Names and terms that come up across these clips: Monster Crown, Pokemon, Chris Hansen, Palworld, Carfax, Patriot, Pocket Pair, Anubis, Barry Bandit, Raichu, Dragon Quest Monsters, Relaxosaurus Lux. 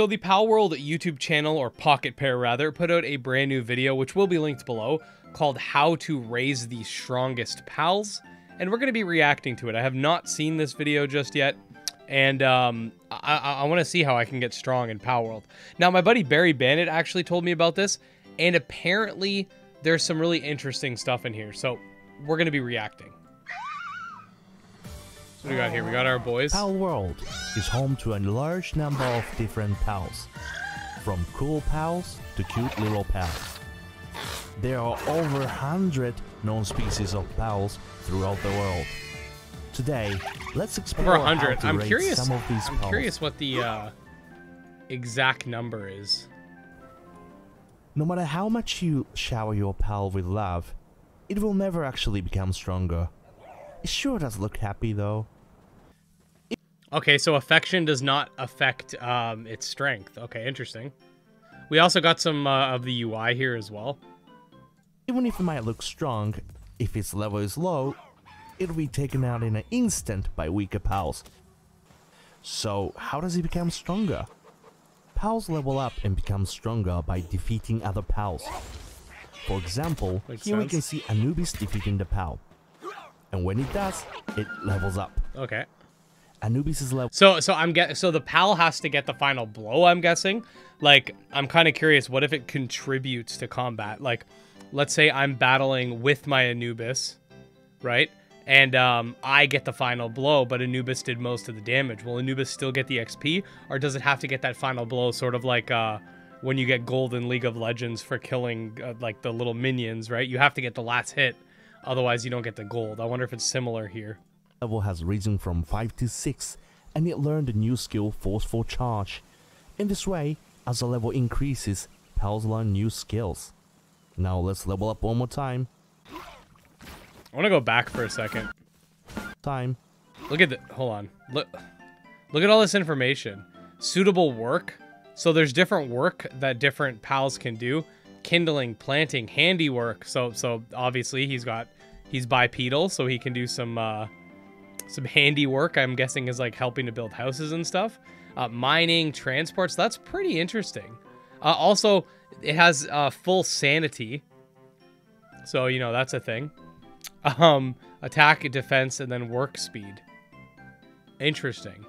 So the Palworld YouTube channel, or Pocket Pair rather, put out a brand new video, which will be linked below, called How to Raise the Strongest Pals, and we're going to be reacting to it. I have not seen this video just yet, and I want to see how I can get strong in Palworld. Now, my buddy Barry Bandit actually told me about this, and apparently there's some really interesting stuff in here, so we're going to be reacting. So what do we got here? We got our boys. Palworld is home to a large number of different pals, from cool pals to cute little pals. There are over 100 known species of pals throughout the world. Today, let's explore over 100. I'm curious. Some of these pals. I'm curious what the exact number is. No matter how much you shower your pal with love, it will never actually become stronger. It sure does look happy, though. Okay, so affection does not affect its strength. Okay, interesting. We also got some of the UI here as well. Even if it might look strong, if its level is low, it'll be taken out in an instant by weaker pals. So, how does it become stronger? Pals level up and become stronger by defeating other pals. For example, here we can see Anubis defeating the pal. And when it does, it levels up. Okay. Anubis is level. So I'm guessing. So the pal has to get the final blow. I'm guessing. Like, I'm kind of curious. What if it contributes to combat? Like, let's say I'm battling with my Anubis, right? And I get the final blow, but Anubis did most of the damage. Will Anubis still get the XP, or does it have to get that final blow? Sort of like when you get gold in League of Legends for killing like the little minions, right? You have to get the last hit. Otherwise, you don't get the gold. I wonder if it's similar here. Level has risen from 5 to 6, and it learned a new skill, Forceful Charge. In this way, as the level increases, pals learn new skills. Now let's level up one more time. I want to go back for a second. Look at the... Hold on. Look at all this information. Suitable work. So there's different work that different pals can do. Kindling, planting, handiwork. So obviously he's bipedal, so he can do some handiwork. I'm guessing is like helping to build houses and stuff. Mining, transports. That's pretty interesting. Also, it has full sanity, so you know that's a thing. Attack, defense, and then work speed. Interesting.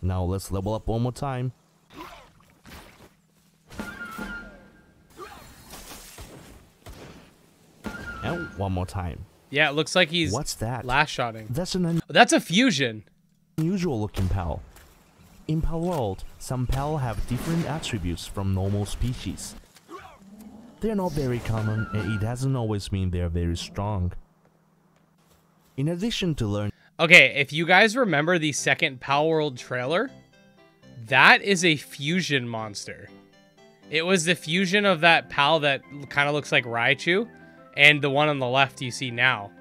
Now let's level up one more time. And one more time. Yeah, it looks like he's... What's that? Last shotting. That's a fusion. Unusual looking pal. In Palworld, some pal have different attributes from normal species. They're not very common, and it doesn't always mean they're very strong. In addition to learning... Okay, if you guys remember the second Palworld trailer, that is a fusion monster. It was the fusion of that pal that kind of looks like Raichu. And the one on the left you see now.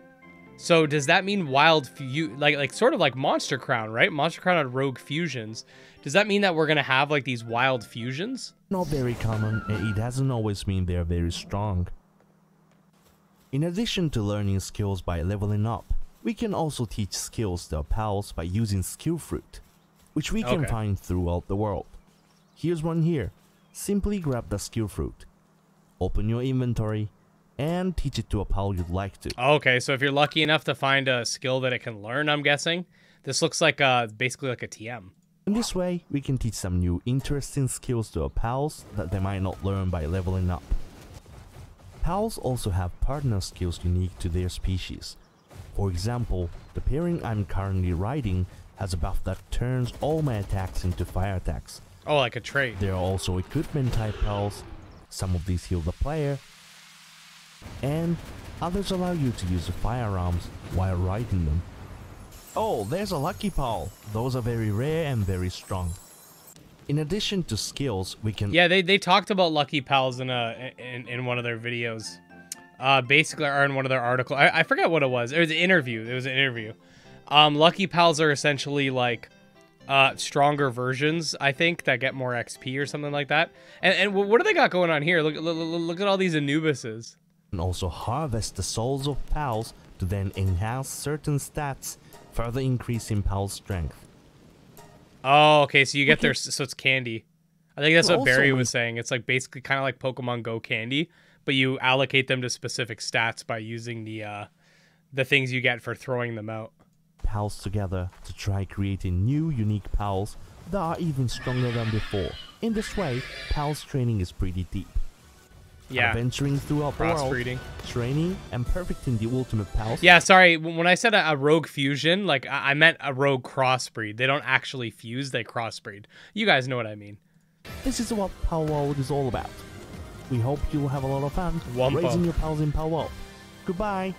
So does that mean wild like sort of like Monster Crown, right? Monster Crown had rogue fusions. Does that mean that we're gonna have like these wild fusions? Not very common, and it doesn't always mean they're very strong. In addition to learning skills by leveling up, we can also teach skills to our pals by using skill fruit, which we can find throughout the world. Here's one here. Simply grab the skill fruit, open your inventory, and teach it to a pal you'd like to. Okay, so if you're lucky enough to find a skill that it can learn, I'm guessing. This looks like basically like a TM. In this way, we can teach some new interesting skills to our pals that they might not learn by leveling up. Pals also have partner skills unique to their species. For example, the pairing I'm currently riding has a buff that turns all my attacks into fire attacks. Oh, like a trait. There are also equipment type pals. Some of these heal the player, and others allow you to use the firearms while riding them. Oh, there's a lucky pal. Those are very rare and very strong. In addition to skills, we can... Yeah, they talked about lucky pals in one of their videos. Basically, or in one of their articles. I forget what it was. It was an interview. Lucky pals are essentially like stronger versions, I think, that get more XP or something like that. And what do they got going on here? Look at all these Anubises. And also harvest the souls of pals to then enhance certain stats, further increasing pal strength. Oh, okay. So you get their, so it's candy. I think that's what Barry was saying. It's like basically kind of like Pokemon Go candy, but you allocate them to specific stats by using the things you get for throwing them out. Pals together to try creating new unique pals that are even stronger than before. In this way, pals training is pretty deep. Yeah. Adventuring throughout Palworld, training and perfecting the ultimate pals. Yeah, sorry. When I said a rogue fusion, like I meant a rogue crossbreed. They don't actually fuse; they crossbreed. You guys know what I mean. This is what Palworld is all about. We hope you will have a lot of fun raising your pals in Palworld. Goodbye.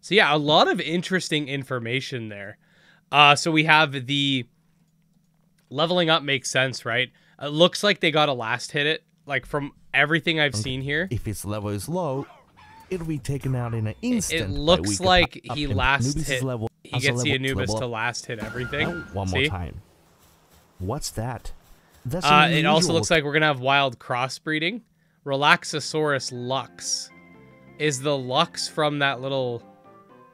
So yeah, a lot of interesting information there. So we have the leveling up makes sense, right? It looks like they got a last hit it. Like from everything I've seen here, if his level is low, it'll be taken out in an instant. It looks like he last hit. He gets the Anubis to last hit everything. One more time. What's that? It also looks like we're gonna have wild crossbreeding. Relaxosaurus Lux is the Lux from that little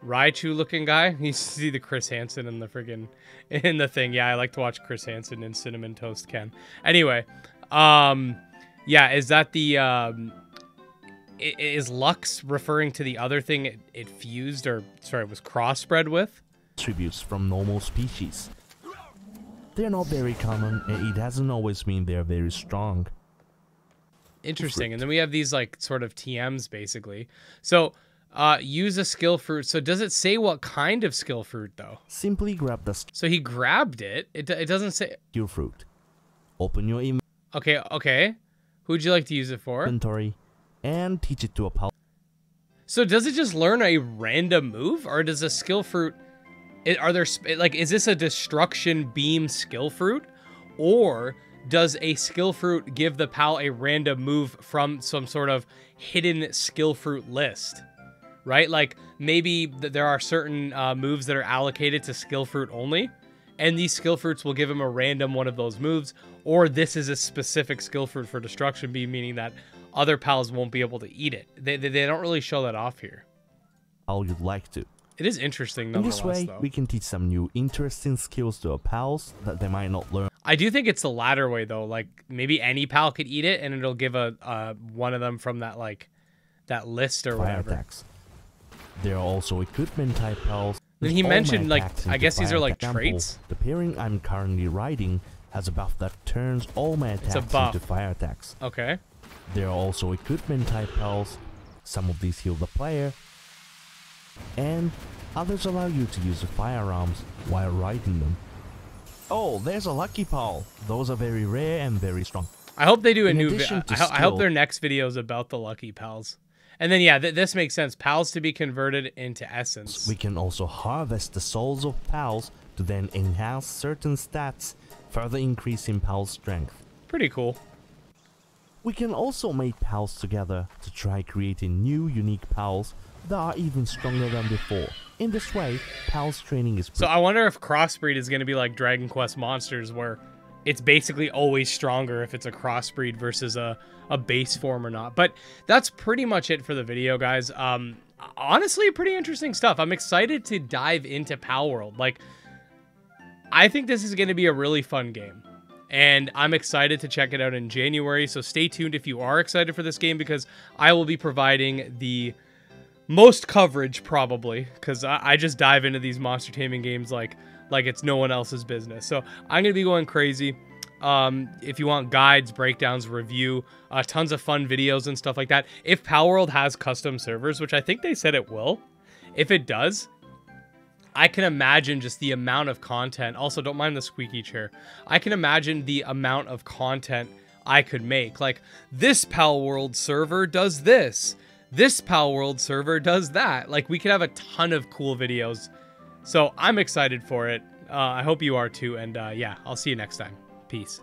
Raichu-looking guy. You see the Chris Hansen in the friggin' in the thing. Yeah, I like to watch Chris Hansen in Cinnamon Toast Ken. Anyway, yeah, is that the, is Lux referring to the other thing it fused or, sorry, was crossbred with? Tributes from normal species. They're not very common, and it doesn't always mean they're very strong. Interesting. And then we have these, like, sort of TMs, basically. So, use a skill fruit. So, does it say what kind of skill fruit, though? Simply grab the... So, he grabbed it. It doesn't say... Skill fruit. Open your email. Okay, okay. Who would you like to use it for? Inventory, and teach it to a pal. So does it just learn a random move, or does a skill fruit? Are there like is this a destruction beam skill fruit, or does a skill fruit give the pal a random move from some sort of hidden skill fruit list? Right, like maybe there are certain moves that are allocated to skill fruit only. And these skill fruits will give him a random one of those moves, or this is a specific skill fruit for destruction beam, meaning that other pals won't be able to eat it. They don't really show that off here. All you'd like to. It is interesting nonetheless, though. In this way, we can teach some new interesting skills to our pals that they might not learn. I do think it's the latter way, though. Like, maybe any pal could eat it, and it'll give a one of them from that, like, that list or whatever. Attacks. There are also equipment type pals. Then he mentioned, like, I guess these are like traits. The pairing I'm currently riding has a buff that turns all my attacks into fire attacks. Okay. There are also equipment type pals. Some of these heal the player, and others allow you to use the firearms while riding them. Oh, there's a lucky pal. Those are very rare and very strong. I hope they do a new video. I hope their next video is about the lucky pals. And then, yeah, this makes sense. Pals to be converted into essence. We can also harvest the souls of pals to then enhance certain stats, further increasing pals' strength. Pretty cool. We can also make pals together to try creating new, unique pals that are even stronger than before. In this way, pals training is... So I wonder if crossbreed is going to be like Dragon Quest Monsters, where it's basically always stronger if it's a crossbreed versus a base form or not. But that's pretty much it for the video, guys. Honestly, pretty interesting stuff. I'm excited to dive into Palworld. Like, I think this is going to be a really fun game. And I'm excited to check it out in January. So stay tuned if you are excited for this game, because I will be providing the most coverage, probably. Because I just dive into these monster taming games like it's no one else's business. So I'm gonna be going crazy. If you want guides, breakdowns, review, tons of fun videos and stuff like that. If Palworld has custom servers, which I think they said it will, if it does, I can imagine just the amount of content. Also, don't mind the squeaky chair. I can imagine the amount of content I could make. Like, this Palworld server does this. This Palworld server does that. Like, we could have a ton of cool videos. So I'm excited for it. I hope you are too. And yeah, I'll see you next time. Peace.